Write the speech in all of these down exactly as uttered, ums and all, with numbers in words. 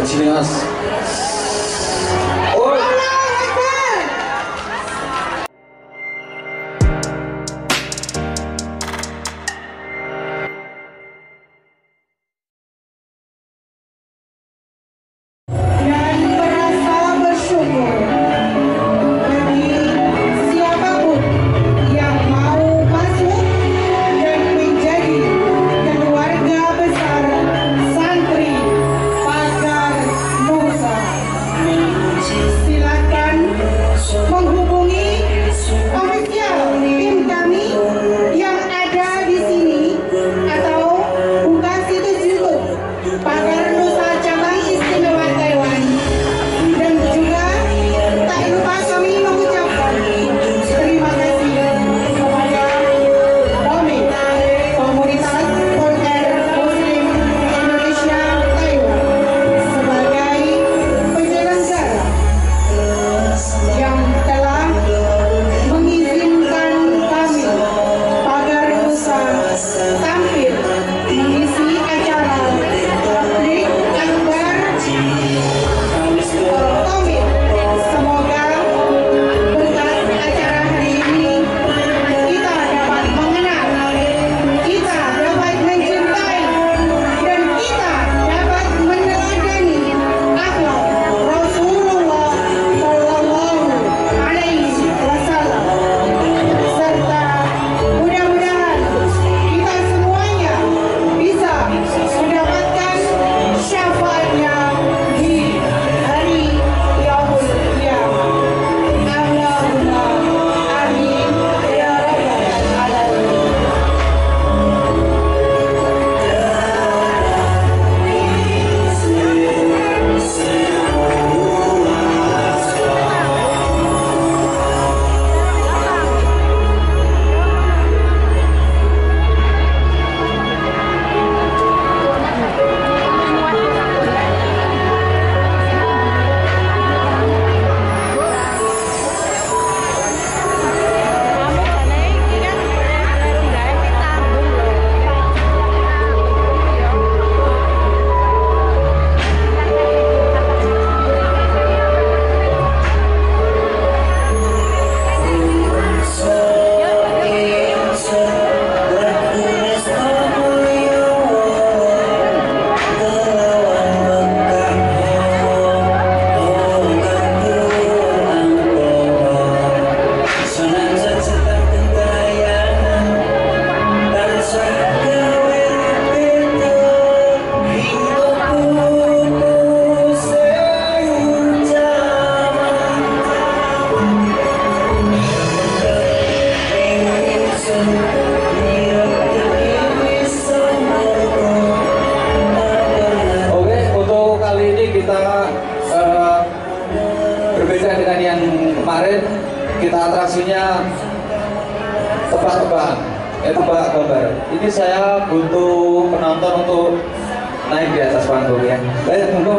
Kecilin Mas. Oh. Dan merasa bersyukur bagi siapapun yang mau masuk dan menjadi keluarga besar Santri Pagar Nusa. Silakan menghubungi ofisial tim kami yang ada di sini atau buka situs YouTube Pagar Nusa Cabang Istimewa Taiwan. Dan juga tak lupa kami mengucapkan terima kasih kepada Komite Komunitas Polter Muslim Indonesia Taiwan sebagai penyelenggara yang telah mengizinkan kami Pagar Nusa tampil mengisi acara publik akbar Komit. Semoga berkat acara hari ini kita dapat mengenal, kita dapat mencintai, dan kita dapat meneladani akhlak Rasulullah Shallallahu Alaihi Wasallam, serta mudah-mudahan kita semuanya bisa mendapatkan syafaatnya di hari yaumul qiyamah. Allahumma amin ya rabbal alamin. Oke, untuk kali ini kita uh, berbeda dengan yang kemarin. Kita atraksinya tebak-tebakan, eh, tebak gambar. Ini saya butuh penonton untuk naik di atas panggung ya. Baik, monggo.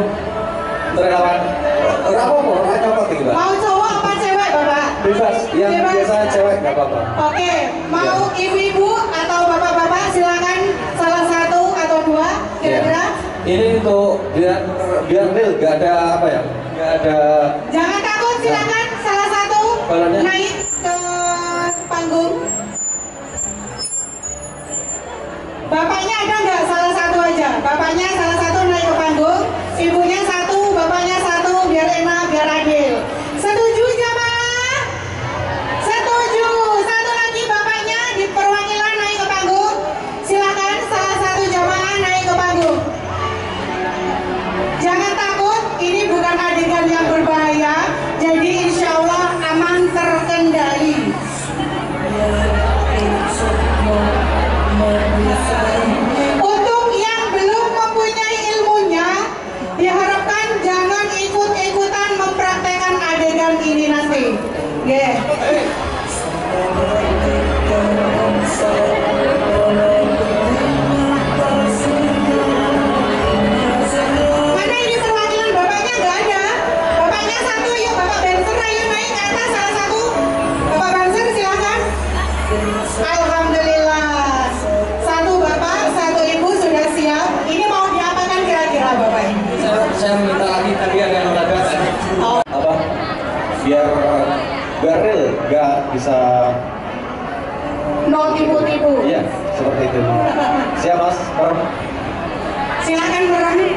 Relawan, rapopo, rapopo gitu, Pak. Mau cowok apa cewek, Bapak? Bebas, yang bebas. Biasa cewek nggak apa-apa. Oke, mau ibu-ibu ya, atau bapak-bapak silakan salah satu atau dua kira-kira. Ya. Ini untuk biar biar real, nggak ada apa ya, nggak ada. Jangan takut, silakan nah, salah satu balanya naik ke panggung. Bapaknya ada nggak? Salah satu aja. Bapaknya salah satu naik ke panggung, ibunya satu, bapaknya satu, biar enak, biar adil. Setuju jamaah? Setuju. Satu lagi bapaknya di perwakilan naik ke panggung. Silakan salah satu jamaah naik ke panggung. Jangan takut, ini bukan adegan yang berbahaya, jadi insya Allah aman terkendali. Untuk yang belum mempunyai ilmunya, diharapkan jangan ikut-ikutan mempraktekkan adegan ini nanti. Yeah. Mana ini perwakilan bapaknya nggak ada? Bapaknya satu, yuk Bapak Benser, ayo naik ke atas salah satu. Bapak Benser silakan. Alhamdulillah. Satu bapak, satu ibu sudah siap. Ini mau diapakan kira-kira bapak? saya minta lagi tadi ada yang olahraga apa biar gak real, gak bisa non tipu-tipu. Iya, seperti itu. Siap mas, Perm. Silakan berani.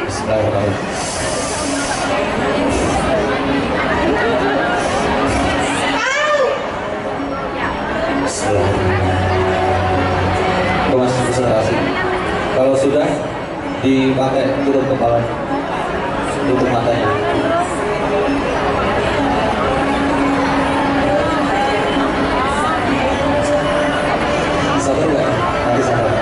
Kalau sudah dipakai tutup kepala, tutup matanya. Sabar nggak? Nanti sabar.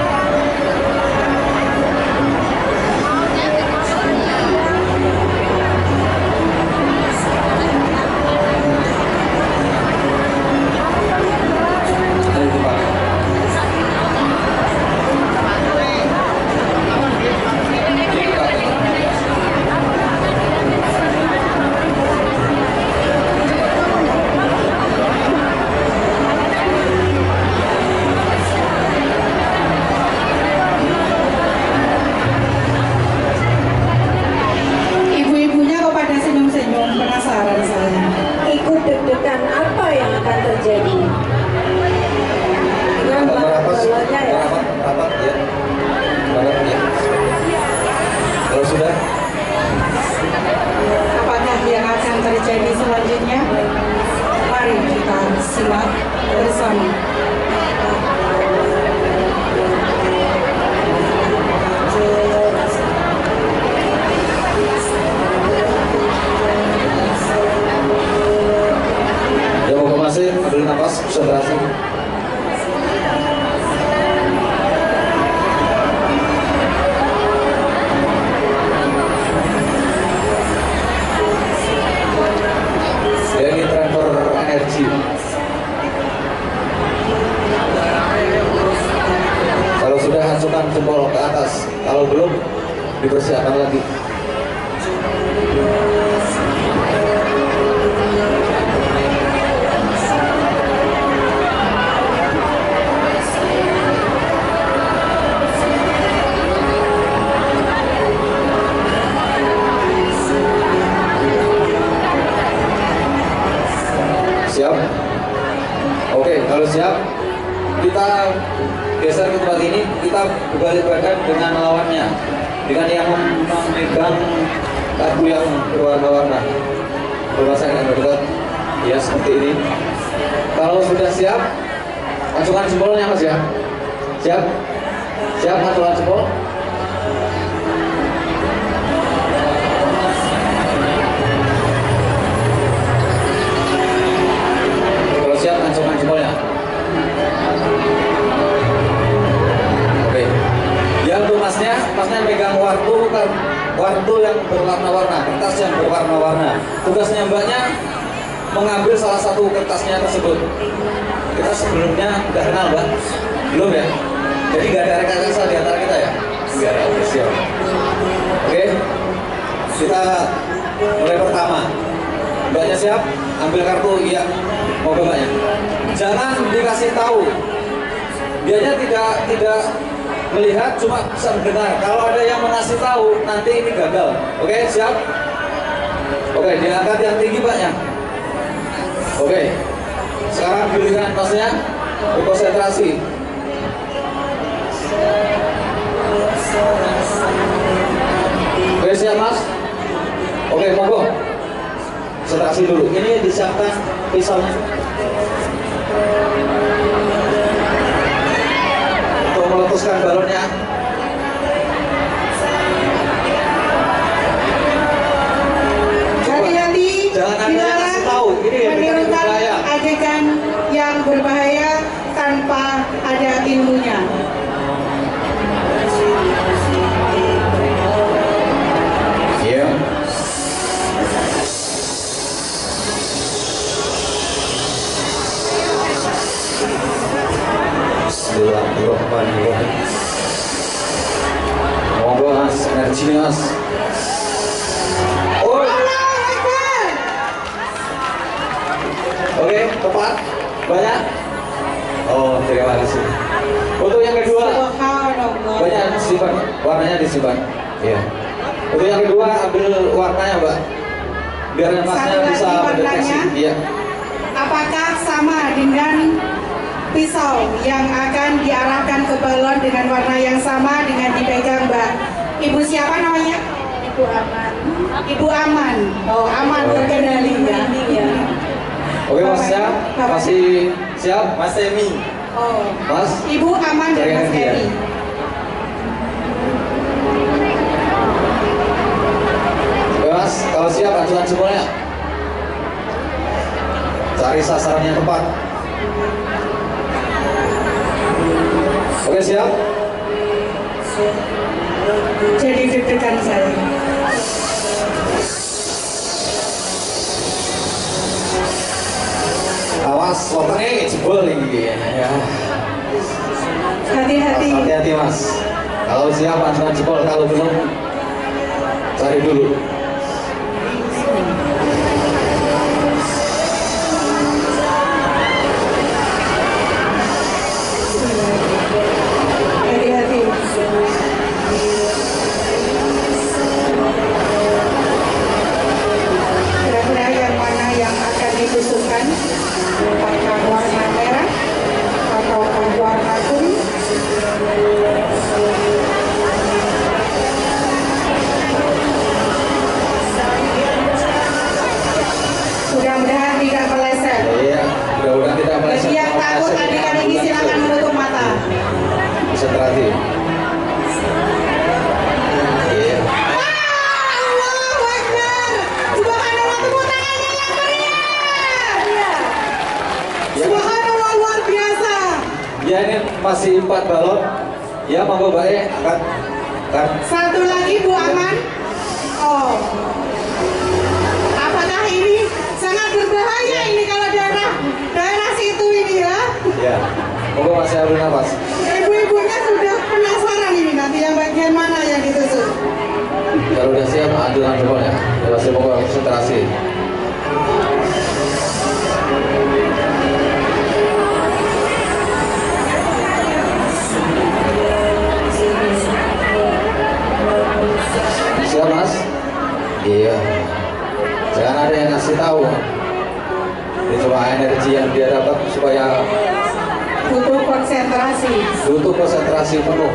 Yang yang kedua ambil warnanya mbak, biar nafasnya bisa mendeteksi. Iya. Apakah sama dengan pisau yang akan diarahkan ke balon dengan warna yang sama dengan dipegang mbak? Ibu siapa namanya? Ibu Aman. Ibu Aman. Oh, Aman terkendali ya. Oke Mas ya, masih siap Mas Emi. Oh. Mas. Ibu Aman dan Mas Emi. Mas, kalau siap acuan semuanya. Cari sasaran yang tepat. Oke siap. Jadi deg-degan saya. Awas, lotengnya jebol ini. Hati-hati. Hati-hati Mas. Kalau siap acuan jebol, kalau belum cari dulu. Masih empat balon, ya monggo Mbak E, angkat, angkat. Satu lagi Bu Aman. Oh, apakah ini sangat berbahaya ini kalau daerah daerah situ ini ya? Ya, monggo masih ambil nafas. Ibu-ibunya sudah penasaran ini nanti yang bagian mana yang ditusuk? Kalau sudah siap, ambil nafas ya. Kalau siap monggo konsentrasi. Siap Mas? Iya. Jangan ada yang ngasih tahu. Ini cuma energi yang dia dapat supaya butuh konsentrasi. Butuh konsentrasi penuh.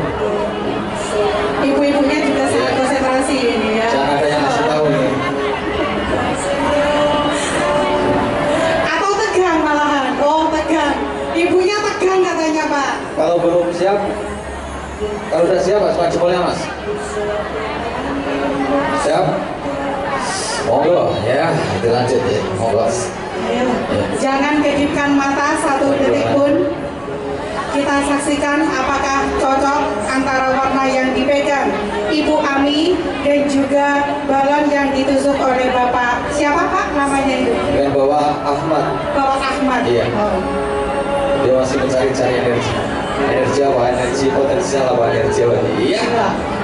Ibu-ibunya juga sangat konsentrasi ini ya. Jangan ada yang ngasih tahu nih. Atau tegang malahan. Oh tegang. Ibunya tegang katanya Pak. Kalau belum siap, kalau sudah siap Mas, pakai jempolnya Mas. Siap? Monggo ya, dilanjut ya, monggo. Jangan kedipkan mata satu detik pun. Kita saksikan apakah cocok antara warna yang dipegang Ibu Ami dan juga balon yang ditusuk oleh Bapak. Siapa Pak namanya itu? Dengan Bapak Ahmad. Bapak Ahmad. Iya. Oh. Dia masih mencari-cari energi. Energi apa? Energi potensial apa? Energi apa? Iya.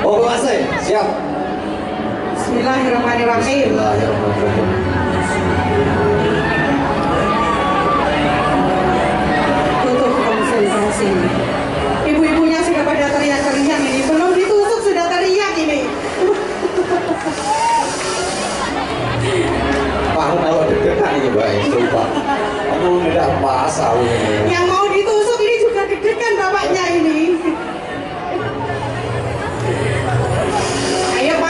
Monggo Mas, siap. Bismillahirrahmanirrahim. Bismillahirrahmanirrahim. Tutup konsentrasi. Ibu-ibunya sudah pada teriak-teriak ini. Belum ditusuk sudah teriak ini. Paham kalau deg-degan ini Mbak, sumpah. Aku tidak pasal ini. Yang mau ditusuk ini juga deg-degan bapaknya ini.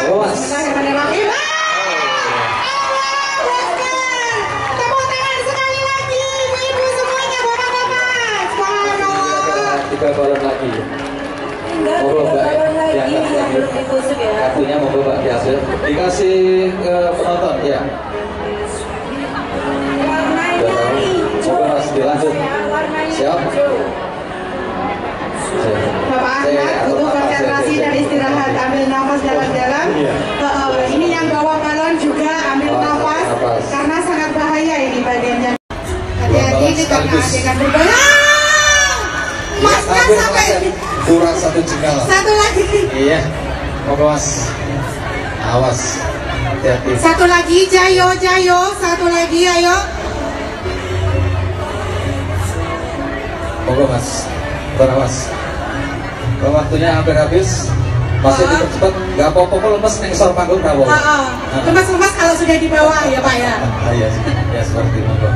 Bismillahirrahmanirrahim. Allahu Akbar. Tepuk tangan sekali lagi ibu-ibu semuanya, bapak-bapak. Subhanallah. Tiga balon lagi. Monggo Mbak di atas lagi. Kartunya monggo Mbak di atas. Dikasih ke penonton ya. Coba Mas dilanjut. Siap. Bapak Ahmad butuh konsentrasi dan istirahat, ambil nafas dalam-dalam. Ini yang bawa balon juga ambil nafas karena sangat bahaya ini bagiannya. Hati-hati kita akan berbalon. Masnya sampai kurang satu jengkal. Satu lagi. Iya, awas, awas. Hati-hati. Satu lagi, Jayo, Jayo, satu lagi, ayo. Monggo Mas, berawas. Waktunya hampir habis. masih dipercepat, nggak apa-apa kalau lemes nengsor panggung rawol. Lemas-lemas kalau sudah di bawah ya Pak ya. Iya, ya seperti itu Pak.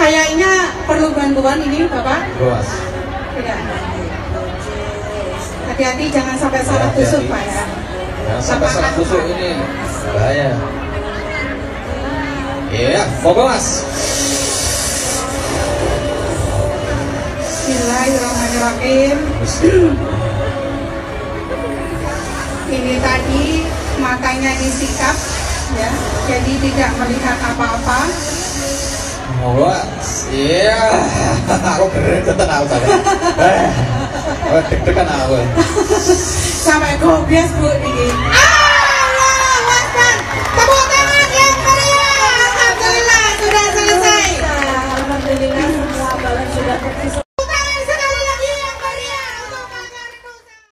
Kayaknya perlu bantuan ini Bapak. Luas. Ya. Hati-hati jangan sampai salah tusuk Pak ya. Jangan sampai salah tusuk ini bahaya. Iya, monggo Mas. Bismillahirrahmanirrahim. Ini tadi matanya disikap ya, jadi tidak melihat apa-apa. Monggo. Iya, aku bener-bener aku. Sampai gobias Bu